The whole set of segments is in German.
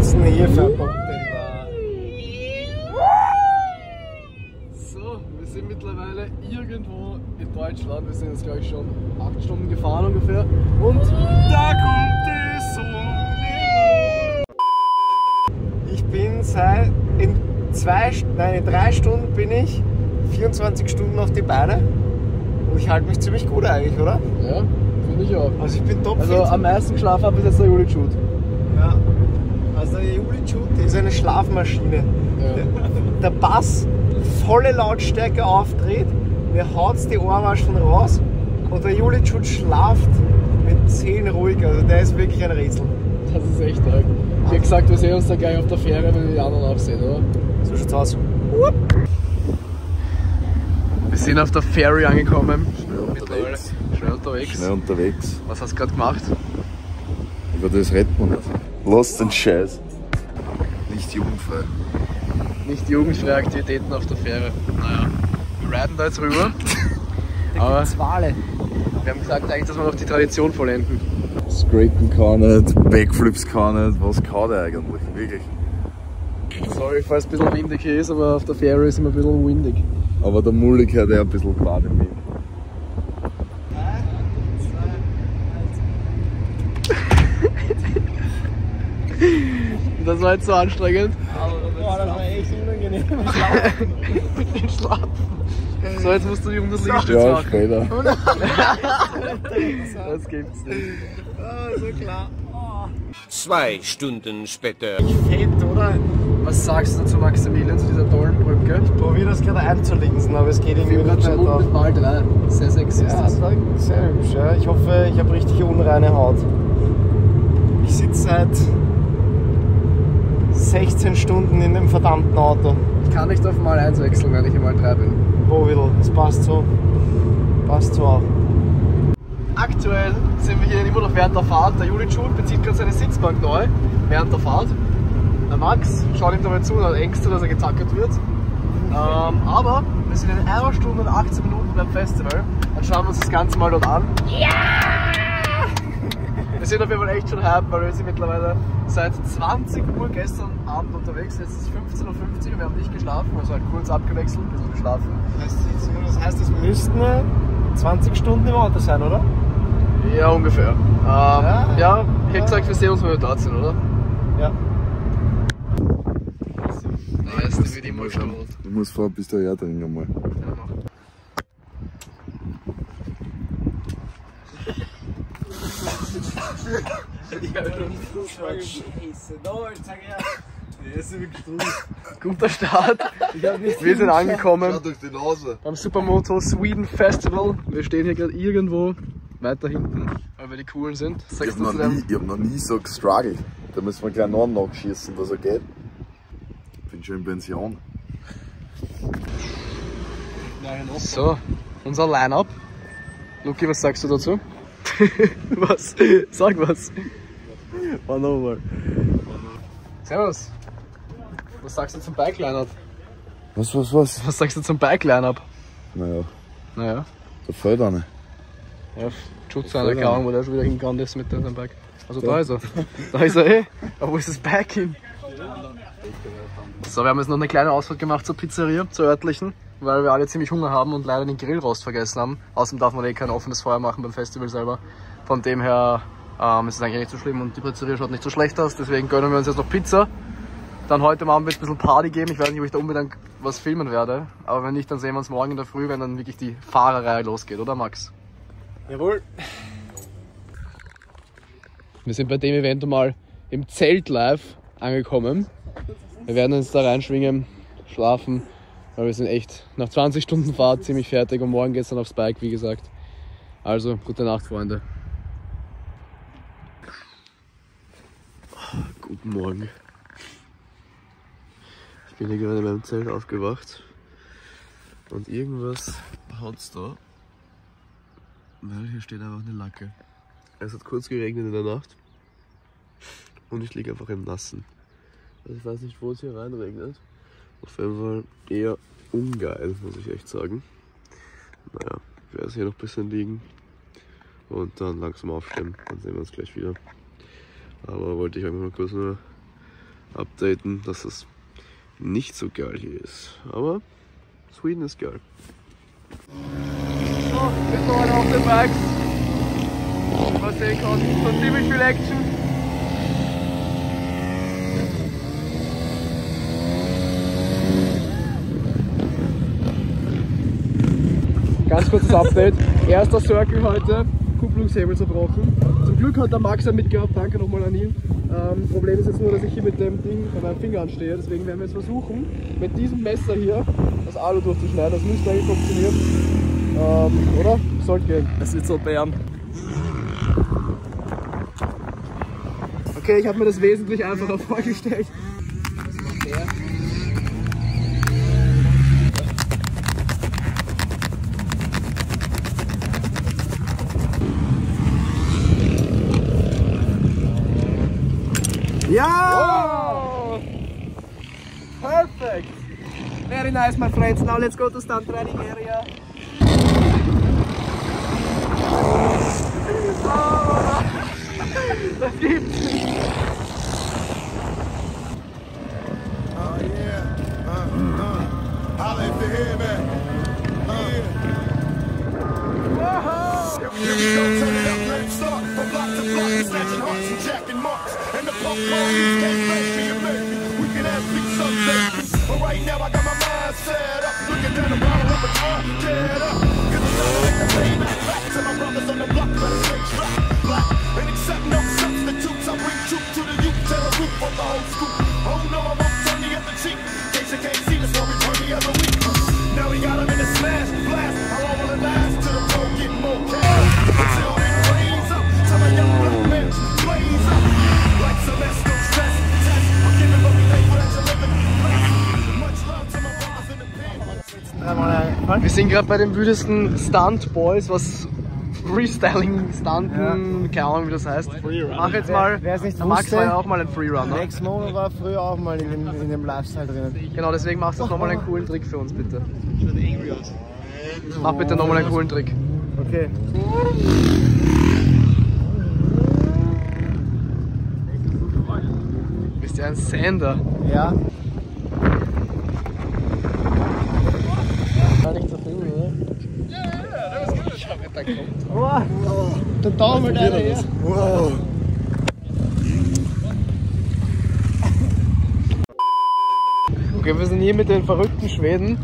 Tanzen hier verboten war. So, wir sind mittlerweile irgendwo in Deutschland. Wir sind jetzt, glaube ich, schon 8 Stunden gefahren ungefähr. Und da kommt die Sonne. Ich bin seit in 3 Stunden bin ich 24 Stunden auf die Beine. Und ich halte mich ziemlich gut eigentlich, oder? Ja, finde ich auch. Also ich bin top. Also am meisten geschlafen habe ich jetzt der Juli Jude. Ja, also der Juli Jude ist eine Schlafmaschine. Ja. Der Bass volle Lautstärke aufdreht, mir haut die Ohren schon raus und der Juli Jude schlaft mit 10 ruhig. Also der ist wirklich ein Rätsel. Das ist echt arg. Ich habe gesagt, wir sehen uns dann gleich auf der Fähre, wenn wir die anderen auch sehen, oder? So schaut's aus. Wir sind auf der Ferry angekommen. Schnell unterwegs. Was hast du gerade gemacht? Über das redet man nicht. Lass den Scheiß. Nicht jugendfrei. Nicht jugendfreie Aktivitäten auf der Fähre. Naja, wir riden da jetzt rüber. Da gibt's Wale. Wir haben gesagt eigentlich, dass wir noch die Tradition vollenden. Scrapen kann nicht, Backflips kann nicht, was kann der eigentlich? Wirklich. Sorry, falls es ein bisschen windig hier ist, aber auf der Fähre ist immer ein bisschen windig. Aber der Mullig hat ja ein bisschen Bad im Wind. Das war jetzt so anstrengend. Boah, das war echt unangenehm. Schlafen. So, jetzt musst du dich um das Liegestütz machen. Ja, später. Das gibt's nicht. Oh, so klar. Oh. 2 Stunden später. Fett, oder? Was sagst du zu Maximilian, zu dieser tollen Brücke? Ich probiere das gerade einzulinsen, aber es geht irgendwie nicht weiter. Sehr sexy ist das. Sehr hübsch, ja. Ich hoffe, ich habe richtig unreine Haut. Ich sitze seit 16 Stunden in dem verdammten Auto. Ich kann nicht auf mal 1 wechseln, wenn ich einmal 3 bin. Bovidl, das passt so. Passt so auch. Aktuell sind wir hier immer noch während der Fahrt. Der Juli Jude bezieht gerade seine Sitzbank neu während der Fahrt. Der Max schaut ihm dabei zu und hat Ängste, dass er gezackert wird. Aber wir sind in 1 Stunde und 18 Minuten beim Festival. Dann schauen wir uns das Ganze mal dort an. Ja! Wir sind auf jeden Fall echt schon hype, weil wir sind mittlerweile seit 20 Uhr gestern Abend unterwegs. Jetzt ist es 15.50 Uhr und wir haben nicht geschlafen, also halt kurz abgewechselt, ein bisschen geschlafen. Das heißt, es müssten 20 Stunden im Auto sein, oder? Ja, ungefähr. Ja, ich hätte gesagt, wir sehen uns, wenn wir dort sind, oder? Ja. Ich muss fahren, bis der Jahr drin einmal. Guter Start. Wir sind angekommen beim Supermoto Sweden Festival. Wir stehen hier gerade irgendwo weiter hinten, weil wir die Coolen sind. Ich hab noch nie so gestruggelt. Da müssen wir gleich noch einen nachschießen, was er geht. Ich bin schon in Pension. So, unser Line-Up. Luki, was sagst du dazu? Was? Sag was. Oh nochmal. Servus. Was sagst du zum Bike-Line-Up? Was? Was sagst du zum Bike-Line-Up? Naja. Da fällt einer. Ja, Schutz einer, keine Ahnung, wo der schon wieder hingegangen ist mit seinem Bike. Also da ist er. Da ist er Aber wo ist das Bike hin? So, wir haben jetzt noch eine kleine Ausfahrt gemacht zur Pizzeria, zur örtlichen, weil wir alle ziemlich Hunger haben und leider den Grillrost vergessen haben. Außerdem darf man kein offenes Feuer machen beim Festival selber. Von dem her ist es eigentlich nicht so schlimm und die Pizzeria schaut nicht so schlecht aus, deswegen gönnen wir uns jetzt noch Pizza. Dann heute Abend wird es ein bisschen Party geben, ich weiß nicht, ob ich da unbedingt was filmen werde, aber wenn nicht, dann sehen wir uns morgen in der Früh, wenn dann wirklich die Fahrerreihe losgeht, oder Max? Jawohl! Wir sind bei dem Event mal im Zelt live angekommen. Wir werden uns da reinschwingen, schlafen, weil wir sind echt nach 20 Stunden Fahrt ziemlich fertig und morgen geht's dann aufs Bike, wie gesagt. Also, gute Nacht, Freunde. Guten Morgen. Ich bin hier gerade in meinem Zelt aufgewacht und irgendwas haut's da, weil hier steht einfach eine Lacke. Es hat kurz geregnet in der Nacht und ich liege einfach im Nassen. Also ich weiß nicht, wo es hier reinregnet. Auf jeden Fall eher ungeil, muss ich echt sagen. Naja, ich werde es hier noch ein bisschen liegen und dann langsam aufstehen. Dann sehen wir uns gleich wieder. Aber wollte ich einfach mal kurz nur updaten, dass das nicht so geil hier ist. Aber Sweden ist geil. So, wir fahren auf den Parks. Was sehen kann, es ist noch ziemlich viel Action. Ganz kurzes Update. Erster Circle heute, Kupplungshebel zerbrochen. Zum Glück hat der Max mitgehabt, danke nochmal an ihn. Problem ist jetzt nur, dass ich hier mit dem Ding an meinem Finger anstehe, deswegen werden wir jetzt versuchen, mit diesem Messer hier das Alu durchzuschneiden. Das müsste eigentlich funktionieren, oder? Sollte gehen. Es wird so bären. Okay, ich habe mir das wesentlich einfacher vorgestellt. Das macht der. Ja! Wow. Perfect! Very nice, my friends. Now let's go to stunt training area. Oh, das gibt's nicht. Oh yeah. I'll leave the hair back. Wow! Here we go, turn it up, let's start. From block to block, snatching hearts and jacking marks. And the punk monkeys can't make me a baby. We can have peace someday. But right now I got my mind set up. Looking down the bottle of an arm, get up. Cause it's not like the payback. Back to my brothers on the block, let us make track. Black, and accept no substitutes. I bring truth to the youth, tell the roof of the whole school. Oh no, I won't turn the other cheek. Case you can't see this, why we turn the other week. Now we got him in a smash, blast. How long will it last? To the road, get more cash. Until it rains up, till a young black man blaze up. Wir sind gerade bei den wütesten Stunt Boys, was Freestyling, Stunten, ja. Keine Ahnung wie das heißt. Freerun. Mach jetzt mal, der Max war ja auch mal ein Freerunner. Max Mono war früher auch mal in dem Lifestyle drinnen. Genau, deswegen machst du nochmal einen coolen Trick für uns bitte. Mach bitte nochmal einen coolen Trick. Okay. Bist ja ein Sander. Ja. Wow, der Daumen da her. Wow. Okay, wir sind hier mit den verrückten Schweden.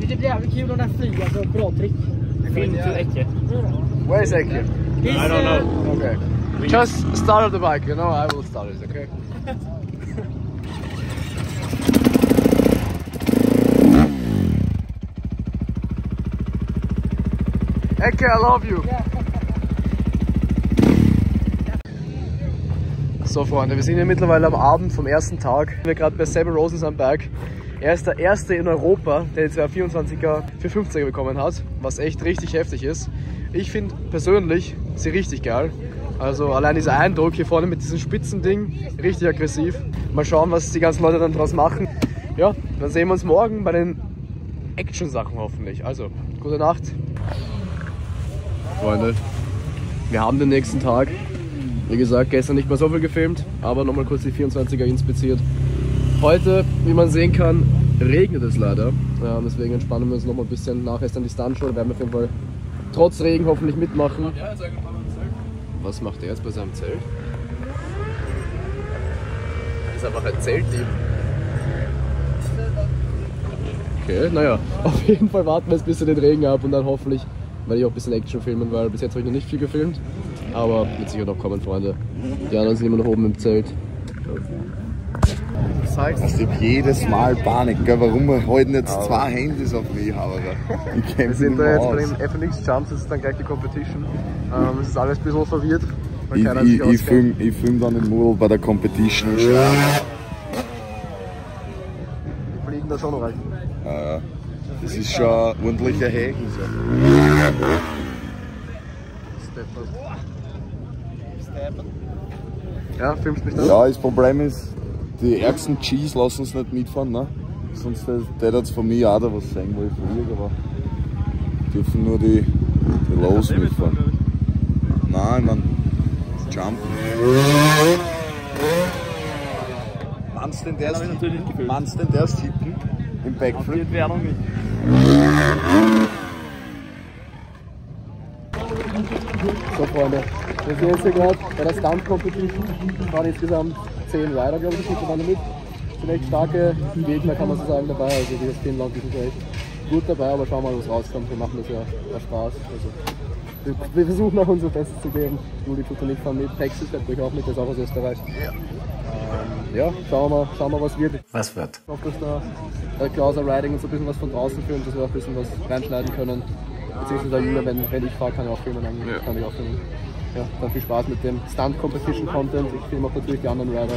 Det blir jävligt kul om den flyger, så bra trick. Filmträcket. Where is Ecke? I don't know. Okay. Just start the bike, you know, I will start it, okay? Ecke, I love you! So Freunde, wir sind hier mittlerweile am Abend vom ersten Tag. Wir sind gerade bei Seven Roses am Berg. Er ist der erste in Europa, der die 224er für 50er bekommen hat, was echt richtig heftig ist. Ich finde persönlich sie richtig geil. Also allein dieser Eindruck hier vorne mit diesem spitzen Ding, richtig aggressiv. Mal schauen, was die ganzen Leute dann draus machen. Ja, dann sehen wir uns morgen bei den Action-Sachen hoffentlich. Also, gute Nacht! Freunde, wir haben den nächsten Tag. Wie gesagt, gestern nicht mehr so viel gefilmt, aber nochmal kurz die 24er inspiziert. Heute, wie man sehen kann, regnet es leider. Deswegen entspannen wir uns nochmal ein bisschen. Nachher ist dann die Stuntshow, da werden wir auf jeden Fall trotz Regen hoffentlich mitmachen. Was macht er jetzt bei seinem Zelt? Das ist einfach ein Zeltdieb. Okay, naja, auf jeden Fall warten wir jetzt bis wir den Regen ab und dann hoffentlich werde ich auch ein bisschen Action filmen, weil bis jetzt habe ich noch nicht viel gefilmt. Aber mit Sicherheit noch kommen, Freunde. Die anderen sind immer noch oben im Zelt. Ich habe jedes Mal Panik, gell? Warum wir heute jetzt zwei Handys auf mich haben. Wir sind da jetzt bei den FNX-Jumps, das ist dann gleich die Competition. Es ist alles ein bisschen verwirrt. Ich film dann den Model bei der Competition. Ja. Die fliegen da schon noch rein. Ja. Das ist schon ein ordentlicher Häken. Ja, filmst mich das? Ja, das Problem ist, die ärgsten Cheese lassen uns nicht mitfahren, ne? Sonst hätte es von mir auch da was sein, wo ich früher, aber dürfen nur die Los mitfahren. Nein, man, Jump. denn der ist hinten im Backflip? So Freunde, wir sind jetzt hier gerade bei der Stunt-Competition. Es waren insgesamt 10 Rider, glaube ich, die waren mit. Sind echt starke Gegner, kann man so sagen, dabei. Also die Finnland sind echt gut dabei, aber schauen wir mal, was rauskommt. Wir machen das ja aus Spaß. Also, wir versuchen auch unser Bestes zu geben. Juli tut er nicht von mit, Texas natürlich auch mit, der ist auch aus Österreich. Ja. Ja, schauen wir, was wird. Was wird? Ich hoffe, dass der Klauser Riding uns ein bisschen was von draußen führt, dass wir auch ein bisschen was reinschneiden können. Beziehungsweise Juna, wenn ich fahre, kann ich auch filmen. Ja. Kann ich auch filmen. Ja, dann viel Spaß mit dem Stunt-Competition-Content. Ich filme auch natürlich die anderen Rider.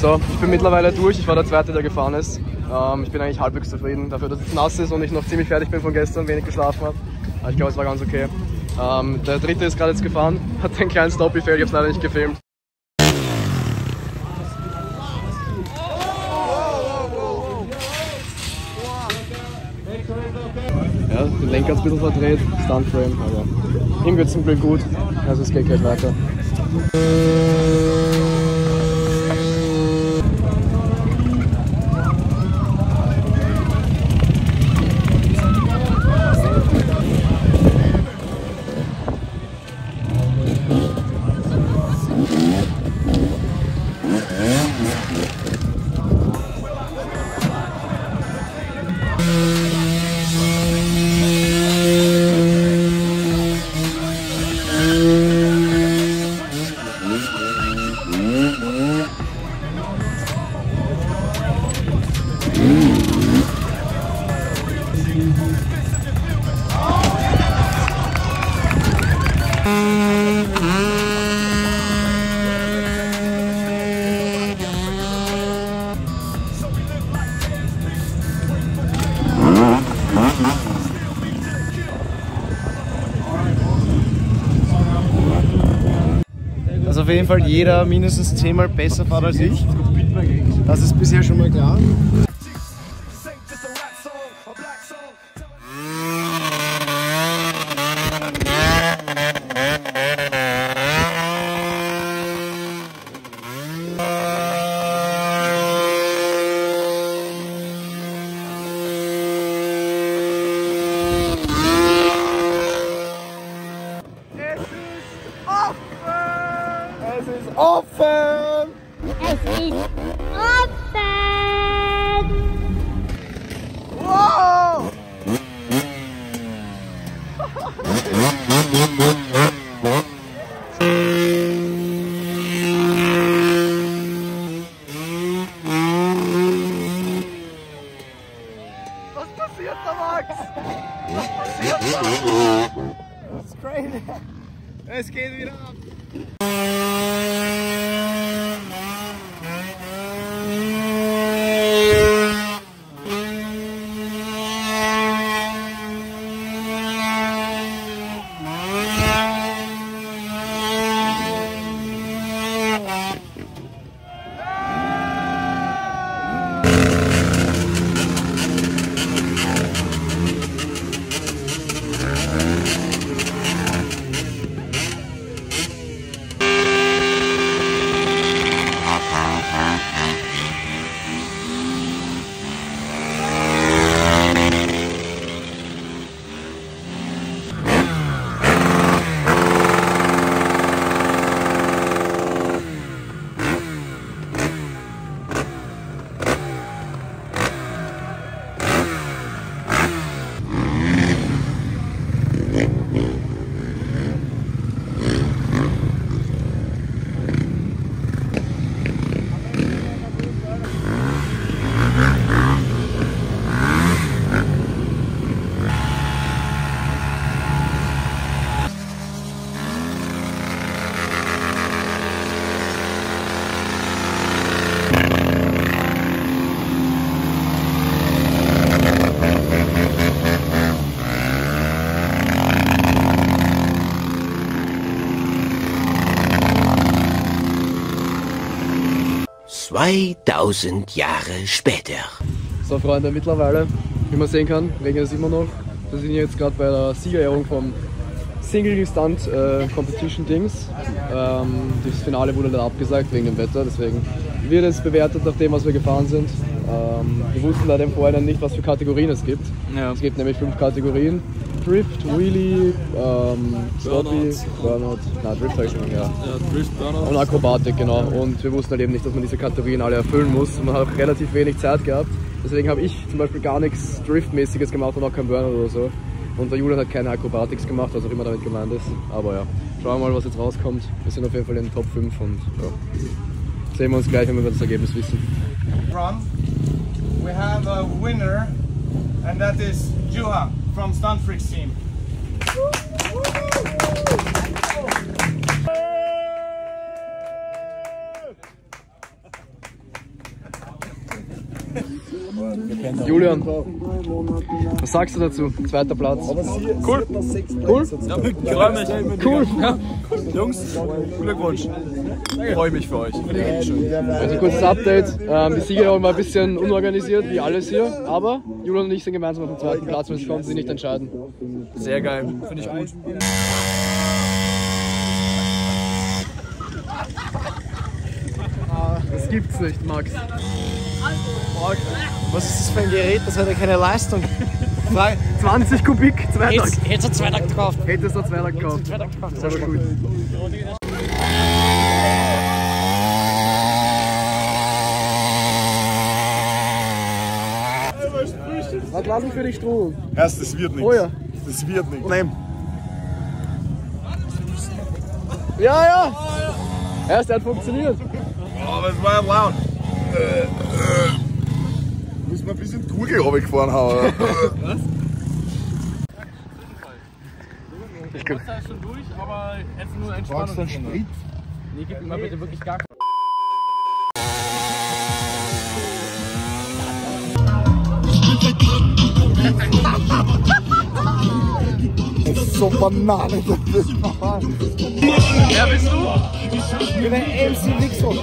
So, ich bin mittlerweile durch, ich war der Zweite, der gefahren ist. Ich bin eigentlich halbwegs zufrieden, dafür, dass es nass ist und ich noch ziemlich fertig bin von gestern, wenig geschlafen habe. Aber ich glaube, es war ganz okay. Der Dritte ist gerade jetzt gefahren, hat den kleinen Stoppie-Fail, ich habe es leider nicht gefilmt. Ja, den Lenker ist ein bisschen verdreht, Stuntframe, aber ihm geht es zum Glück gut, also es geht gleich weiter. Also auf jeden Fall jeder mindestens 10-mal besser fährt als ich. Das ist bisher schon mal klar. Es geht wieder ab! 2000 Jahre später. So Freunde, mittlerweile, wie man sehen kann, regnet es immer noch. Wir sind jetzt gerade bei der Siegerehrung vom Single-Stunt-Competition-Dings. Das Finale wurde dann abgesagt wegen dem Wetter, deswegen wird es bewertet nach dem, was wir gefahren sind. Wir wussten leider im Vorhinein nicht, was für Kategorien es gibt. Ja. Es gibt nämlich 5 Kategorien. Drift, Wheelie, Burnout. Burnout. Nein, Drift habe ich schon mal, ja. Drift, Burnout. Und Akrobatik, genau. Und wir wussten halt eben nicht, dass man diese Kategorien alle erfüllen muss. Man hat auch relativ wenig Zeit gehabt. Deswegen habe ich zum Beispiel gar nichts Driftmäßiges gemacht und auch kein Burnout oder so. Und der Julian hat keine Akrobatics gemacht, was auch immer damit gemeint ist. Aber ja, schauen wir mal, was jetzt rauskommt. Wir sind auf jeden Fall in den Top 5 und ja, sehen wir uns gleich, wenn wir das Ergebnis wissen. We have a winner and that is Juha from Stuntfreaks team. Julian, was sagst du dazu? 2. Platz. Cool. Cool. Ich freue mich. Cool. Ja. Jungs, Glückwunsch. Ich freue mich für euch. Also kurzes Update. Die Siegerehrung war ein bisschen unorganisiert, wie alles hier. Aber Julian und ich sind gemeinsam auf dem 2. Platz, wir konnten sie nicht entscheiden. Sehr geil. Finde ich gut. Das gibt's nicht, Max. Was ist das für ein Gerät? Das hat ja keine Leistung. 20 Kubik, 2 Lack. Hättest du 2 Lack gekauft? Hättest du 2 Lack gekauft. Das war gut. Was lassen für die Stroh? Erst, das wird nichts. Oh ja. Das wird nichts. Nein. Ja, ja. Erst, hat funktioniert. Oh, das war ja laut. Muss man ein bisschen Kugel runtergefahren haben. Was? Ich kann. Das ist schon durch, aber jetzt nur Entspannung. Brauchst du einen Sprit? Nee, gib mir mal bitte wirklich gar keinen. Das ist so Banane, das ist wer bist du? Ich bin der MC Nixon.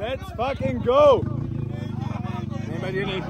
Let's fucking go! Nee, bei dir nicht.